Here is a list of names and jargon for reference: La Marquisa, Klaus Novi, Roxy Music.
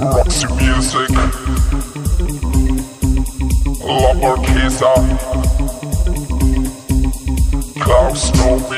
Roxy Music, La Marquisa, Klaus Novi.